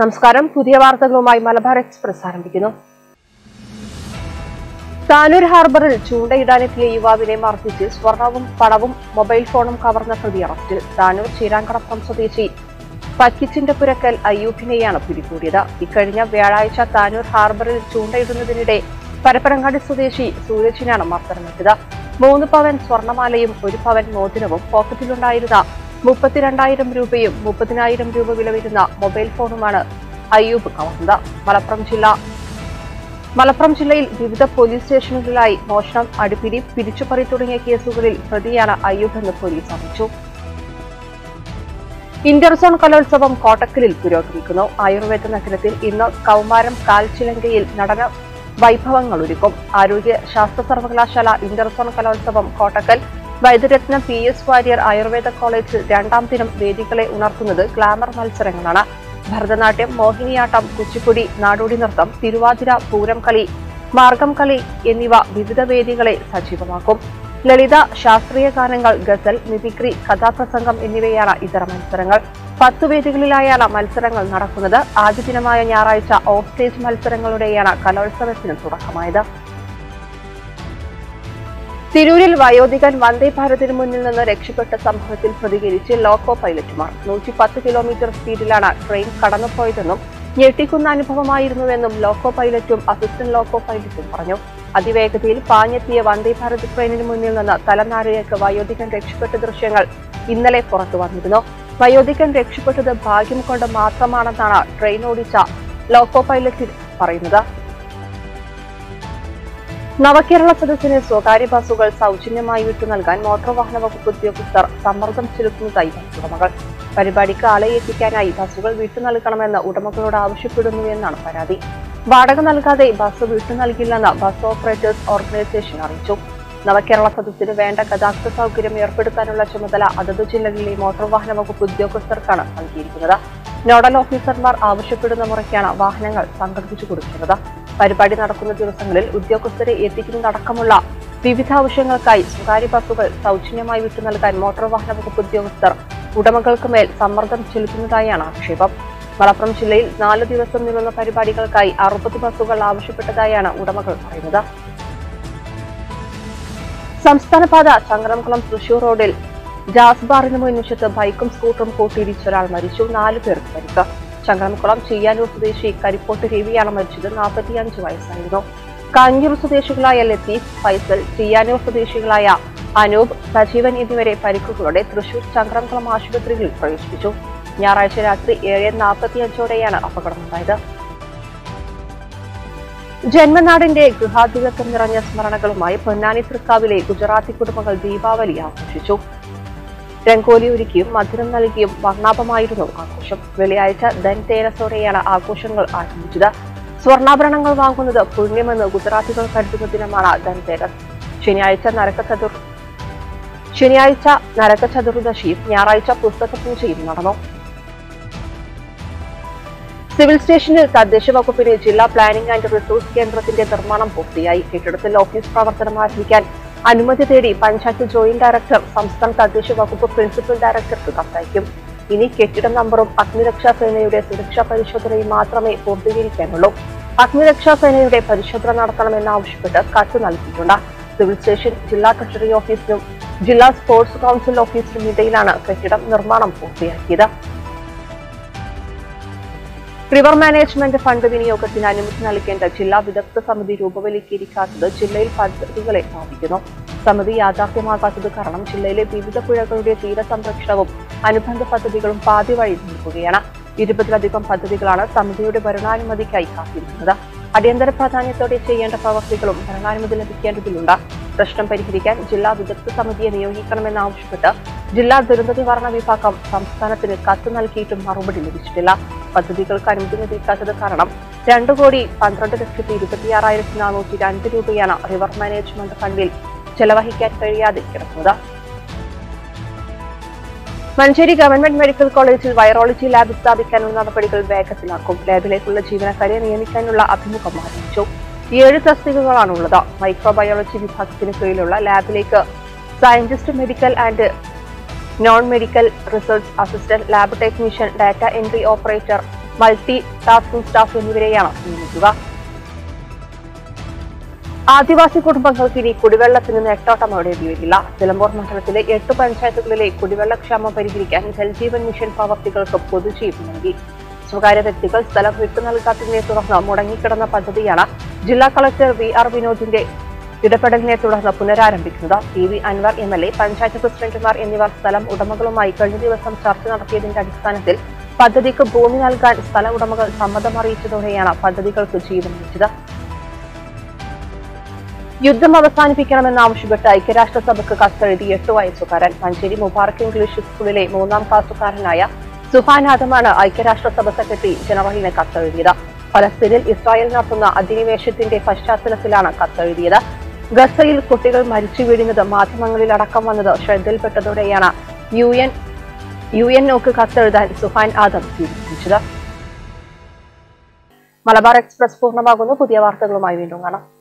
നമസ്കാരം. പുതിയ വാർത്തകളുമായി മലബാർ എക്സ്പ്രസ് ആരംഭിക്കുന്നു. താനൂർ ഹാർബറിൽ ചൂണ്ടയിടാനെത്തിയ യുവാവിനെ മർദ്ദിച്ച് സ്വർണവും പണവും മൊബൈൽ ഫോണും കവർന്ന പ്രതി അറസ്റ്റിൽ. താനൂർ ചീരാങ്കടപ്പുറം സ്വദേശി പക്കിച്ചിന്റെ പുരക്കൽ അയ്യൂബിനെയാണ് പിടികൂടിയത്. ഇക്കഴിഞ്ഞ വ്യാഴാഴ്ച താനൂർ ഹാർബറിൽ ചൂണ്ടയിടുന്നതിനിടെ പരപ്പനങ്ങാടി സ്വദേശി സൂരജിനാണ് മർദ്ദനമേറ്റത്. 3 പവൻ സ്വർണമാലയും 1 പവൻ മോതിരവും പോക്കറ്റിലുണ്ടായിരുന്ന 32,000 രൂപയും 30,000 രൂപ വില വരുന്ന മൊബൈൽ ഫോണുമാണ് അയ്യൂബ് കവർന്നത്. മലപ്പുറം ജില്ലയിൽ വിവിധ പോലീസ് സ്റ്റേഷനുകളിലായി മോഷണം, അടിപിടി, പിടിച്ചുപറി തുടങ്ങിയ കേസുകളിൽ പ്രതിയാണ് അയ്യൂബ് എന്ന് പോലീസ് അറിയിച്ചു. ഇന്റർസോൺ കലോത്സവം കോട്ടക്കലിൽ പുരോഗമിക്കുന്നു. ആയുർവേദ നഗരത്തിൽ ഇന്ന് കൌമാരം കാൽച്ചിലങ്കയിൽ നടന വൈഭവങ്ങൾ ഒരുക്കും. ആരോഗ്യ ശാസ്ത്ര സർവകലാശാല ഇന്റർസോൺ കലോത്സവം കോട്ടക്കൽ വൈദ്യരത്ന PS വാര്യർ ആയുർവേദ കോളേജിൽ 2-ാം ദിനം വേദികളെ ഉണർത്തുന്നത് ഗ്ലാമർ മത്സരങ്ങളാണ്. ഭരതനാട്യം, മോഹിനിയാട്ടം, കുച്ചിപ്പുടി, നാടോടി നൃത്തം, തിരുവാതിര, പൂരംകളി, മാർഗം കളി എന്നിവ വിവിധ വേദികളെ സജീവമാക്കും. ലളിത, ശാസ്ത്രീയ ഗാനങ്ങൾ, ഗസൽ, മിമിക്രി, കഥാപ്രസംഗം എന്നിവയാണ് ഇതര മത്സരങ്ങൾ. 10 വേദികളിലായാണ് മത്സരങ്ങൾ നടക്കുന്നത്. ആദ്യ ദിനമായ ഞായറാഴ്ച ഓഫ് സ്റ്റേജ് മത്സരങ്ങളുടെയാണ് കലോത്സവത്തിന് തുടക്കമായത്. തിരൂരിൽ വയോധികൻ വന്ദേ ഭാരതിന് മുന്നിൽ നിന്ന് രക്ഷപ്പെട്ട സംഭവത്തിൽ പ്രതികരിച്ച് ലോക്കോ പൈലറ്റുമാർ. 110 കിലോമീറ്റർ സ്പീഡിലാണ് ട്രെയിൻ കടന്നുപോയതെന്നും ഞെട്ടിക്കുന്ന അനുഭവമായിരുന്നുവെന്നും ലോക്കോ പൈലറ്റും അസിസ്റ്റന്റ് ലോക്കോ പൈലറ്റും പറഞ്ഞു. അതിവേഗതയിൽ പാഞ്ഞെത്തിയ വന്ദേ ഭാരത് ട്രെയിനിന് മുന്നിൽ നിന്ന് തലനാരിഴയ്ക്ക് വയോധികൻ രക്ഷപ്പെട്ട ദൃശ്യങ്ങൾ ഇന്നലെ പുറത്തുവന്നിരുന്നു. വയോധികൻ രക്ഷപ്പെട്ടത് ഭാഗ്യം കൊണ്ട് മാത്രമാണെന്നാണ് ട്രെയിൻ ഓടിച്ച ലോക്കോ പൈലറ്റ് പറയുന്നത്. നവകേരള സദസ്സിന് സ്വകാര്യ ബസുകൾ സൗജന്യമായി വിട്ടുനൽകാൻ മോട്ടോർ വാഹന വകുപ്പ് ഉദ്യോഗസ്ഥർ സമ്മർദ്ദം ചെലുത്തുന്നതായി ബസ് ഉടമകൾ. പരിപാടിക്ക് ആളെ എത്തിക്കാനായി ബസുകൾ വിട്ടുനൽകണമെന്ന് ഉടമകളോട് ആവശ്യപ്പെടുന്നുവെന്നാണ് പരാതി. വാടക നൽകാതെ ബസ് വിട്ടുനൽകില്ലെന്ന് ബസ് ഓപ്പറേറ്റേഴ്സ് ഓർഗനൈസേഷൻ അറിയിച്ചു. നവകേരള സദസ്സിന് വേണ്ട ഗതാഗത സൗകര്യം ഏർപ്പെടുത്താനുള്ള ചുമതല അതത് ജില്ലകളിലെ മോട്ടോർ വാഹന വകുപ്പ് ഉദ്യോഗസ്ഥർക്കാണ് നൽകിയിരിക്കുന്നത്. നോഡൽ ഓഫീസർമാർ ആവശ്യപ്പെടുന്ന മുറയ്ക്കാണ് വാഹനങ്ങൾ സംഘടിപ്പിച്ചു കൊടുക്കുന്നത്. പരിപാടി നടക്കുന്ന ദിവസങ്ങളിൽ ഉദ്യോഗസ്ഥരെ എത്തിക്കുന്നതടക്കമുള്ള വിവിധ ആവശ്യങ്ങൾക്കായി സ്വകാര്യ ബസുകൾ സൗജന്യമായി വിട്ടു നൽകാൻ മോട്ടോർ വാഹന വകുപ്പ് ഉദ്യോഗസ്ഥർ ഉടമകൾക്ക് മേൽ സമ്മർദ്ദം ചെലുത്തുന്നതായാണ് ആക്ഷേപം. മലപ്പുറം ജില്ലയിൽ 4 ദിവസം നീളുന്ന പരിപാടികൾക്കായി 60 ബസുകൾ ആവശ്യപ്പെട്ടതായാണ് ഉടമകൾ പറയുന്നത്. സംസ്ഥാനപാത ചങ്ങരംകുളം തൃശൂർ റോഡിൽ ജാസ് ബാറിന് മുൻവശത്ത് ബൈക്കും സ്കൂട്ടറും കൂട്ടിയിടിച്ച് ഒരാൾ മരിച്ചു. 4 പേർക്ക് പരിക്ക്. ചങ്ങരംകുളം ചെയ്യാനൂർ സ്വദേശി കരിപ്പോട്ട് രവിയാണ് മരിച്ചത്. 45 വയസ്സായിരുന്നു. കാഞ്ഞൂർ സ്വദേശികളായ ലത്തീഫ്, ഫൈസൽ, ചെയ്യാനൂർ സ്വദേശികളായ അനൂപ്, സജീവൻ എന്നിവരെ പരിക്കുകളോടെ തൃശൂർ ചങ്ങരംകുളം ആശുപത്രികളിൽ പ്രവേശിപ്പിച്ചു. ഞായറാഴ്ച രാത്രി 7:45ഓടെയാണ് അപകടമുണ്ടായത്. ജന്മനാടിന്റെ ഗൃഹാധിപത്യം നിറഞ്ഞ സ്മരണകളുമായി പൊന്നാനി തൃക്കാവിലെ ഗുജറാത്തി കുടുംബങ്ങൾ ദീപാവലി ആഘോഷിച്ചു. രംഗോലി ഒരുക്കിയും മധുരം നൽകിയും വർണ്ണാഭമായിരുന്നു ആഘോഷം. വെള്ളിയാഴ്ച ധൻതേരസോടെയാണ് ആഘോഷങ്ങൾ ആരംഭിച്ചത്. സ്വർണ്ണാഭരണങ്ങൾ വാങ്ങുന്നത് പുണ്യമെന്ന് ഗുജറാത്തികൾ കരുതുന്ന ദിനമാണ് ധൻതേരസ്. ശനിയാഴ്ച നരകചതുർദശിയും ഞായറാഴ്ച പുസ്തക പൂജയും നടന്നു. സിവിൽ സ്റ്റേഷനിൽ തദ്ദേശ വകുപ്പിന് ജില്ലാ പ്ലാനിംഗ് ആൻഡ് റിസോഴ്സ് കേന്ദ്രത്തിന്റെ നിർമ്മാണം പൂർത്തിയായി. കെട്ടിടത്തിൽ ഓഫീസ് പ്രവർത്തനം ആരംഭിക്കാൻ അനുമതി തേടി പഞ്ചായത്ത് ജോയിന്റ് ഡയറക്ടർ സംസ്ഥാന തദ്ദേശ വകുപ്പ് പ്രിൻസിപ്പൽ ഡയറക്ടർക്ക് കത്തയക്കും. ഇനി കെട്ടിട നമ്പറും അഗ്നിരക്ഷാ സേനയുടെ സുരക്ഷാ പരിശോധനയും മാത്രമേ പൂർത്തീകരിക്കാനുള്ളൂ. അഗ്നിരക്ഷാ സേനയുടെ പരിശോധന നടത്തണമെന്നാവശ്യപ്പെട്ട് കത്ത് നൽകിയിട്ടുണ്ട്. സിവിൽ സ്റ്റേഷൻ ജില്ലാ ട്രഷറി ഓഫീസിനും ജില്ലാ സ്പോർട്സ് കൌൺസിൽ ഓഫീസിനും ഇടയിലാണ് കെട്ടിടം നിർമ്മാണം പൂർത്തിയാക്കിയത്. റിവർ മാനേജ്മെന്റ് ഫണ്ട് വിനിയോഗത്തിന് അനുമതി നൽകേണ്ട ജില്ലാ വിദഗ്ധ സമിതി രൂപവൽക്കരിക്കാത്തത് ജില്ലയിൽ പദ്ധതികളെ ബാധിക്കുന്നു. സമിതി യാഥാർത്ഥ്യമാകാത്തത് കാരണം ജില്ലയിലെ വിവിധ പുഴകളുടെ തീരസംരക്ഷണവും അനുബന്ധ പദ്ധതികളും പാതി വഴി നിൽക്കുകയാണ്. 20-ലധികം പദ്ധതികളാണ് സമിതിയുടെ ഭരണാനുമതിക്കായി കാത്തിരിക്കുന്നത്. അടിയന്തര പ്രാധാന്യത്തോടെ ചെയ്യേണ്ട പ്രവൃത്തികളും ഭരണാനുമതി ലഭിക്കേണ്ടതിലുണ്ട്. പ്രശ്നം പരിഹരിക്കാൻ ജില്ലാ വിദഗ്ധ സമിതിയെ നിയോഗിക്കണമെന്നാവശ്യപ്പെട്ട് ജില്ലാ ദുരന്ത നിവാരണ വിഭാഗം സംസ്ഥാനത്തിന് കത്ത് നൽകിയിട്ടും മറുപടി ലഭിച്ചിട്ടില്ല. പദ്ധതികൾക്ക് അനുമതി ലഭിക്കാത്തത് കാരണം 2,12,26,402 രൂപയാണ് റിവർ മാനേജ്മെന്റ് ഫണ്ടിൽ ചെലവഹിക്കാൻ കഴിയാതെ കിടക്കുന്നത്. മഞ്ചേരി ഗവൺമെന്റ് മെഡിക്കൽ കോളേജിൽ വൈറോളജി ലാബ് സ്ഥാപിക്കാനുള്ള നടപടികൾ വേഗത്തിലാക്കും. ലാബിലേക്കുള്ള ജീവനക്കാരെ നിയമിക്കാനുള്ള അഭിമുഖം ആരംഭിച്ചു. 7 തസ്തികകളാണുള്ളത്. മൈക്രോബയോളജി വിഭാഗത്തിന് കീഴിലുള്ള ലാബിലേക്ക് scientist, medical and non medical research assistant, lab technician, data entry operator, multi task staff എന്നിവരെയാണ് നിയമിക്കുക. ആദിവാസി കുടുംബങ്ങൾക്ക് ഇനി കുടിവെള്ളത്തിന് നെട്ടോട്ടമോടെ ഉപയോഗിക്കില്ല. നിലമ്പൂർ മണ്ഡലത്തിലെ 8 പഞ്ചായത്തുകളിലെ കുടിവെള്ളക്ഷാമം പരിഹരിക്കാൻ ജൽജീവൻ മിഷൻ പ്രവർത്തികൾക്ക് പൊതുജീവൻ നൽകി. സ്വകാര്യ വ്യക്തികൾ സ്ഥലം വിട്ടു നൽകാത്തതിനെ തുടർന്ന് മുടങ്ങിക്കിടന്ന പദ്ധതിയാണ് ജില്ലാ കളക്ടർ VR വിനോദിന്റെ ഇടപെടലിനെ തുടർന്ന് പുനരാരംഭിക്കുന്നത്. PV അൻവർ MLA, പഞ്ചായത്ത് പ്രസിഡന്റുമാർ എന്നിവർ സ്ഥലം ഉടമകളുമായി കഴിഞ്ഞ ദിവസം ചർച്ച നടത്തിയതിന്റെ അടിസ്ഥാനത്തിൽ പദ്ധതിക്ക് ഭൂമി നൽകാൻ സ്ഥല ഉടമകൾ സമ്മതം അറിയിച്ചതോടെയാണ് പദ്ധതികൾക്ക് ജീവൻ വെച്ചത്. യുദ്ധം അവസാനിപ്പിക്കണമെന്നാവശ്യപ്പെട്ട് ഐക്യരാഷ്ട്രസഭയ്ക്ക് കത്തെഴുതി 8 വയസ്സുകാരൻ. മഞ്ചേരി മുബാർക്ക് ഇംഗ്ലീഷ് സ്കൂളിലെ 3-ാം ക്ലാസ്സുകാരനായ സുഹാൻ ആദമാണ് ഐക്യരാഷ്ട്രസഭ സെക്രട്ടറി ജനറലിന് കത്തെഴുതിയത്. ഫലസ്തീനിൽ ഇസ്രായേൽ നടത്തുന്ന അധിനിവേശത്തിന്റെ പശ്ചാത്തലത്തിലാണ് കത്തെഴുതിയത്. ഗസയിൽ കുട്ടികൾ മരിച്ചു വീഴുന്നത് മാധ്യമങ്ങളിൽ അടക്കം വന്നത് ശ്രദ്ധയിൽപ്പെട്ടതോടെയാണ് UNOക്ക് കത്തെഴുതാൻ സുഹാൻ ആദം തീരുമാനിച്ചത്. മലബാർ എക്സ്പ്രസ് പൂർണ്ണമാകുന്നു. പുതിയ വാർത്തകളുമായി വീണ്ടും കാണാം.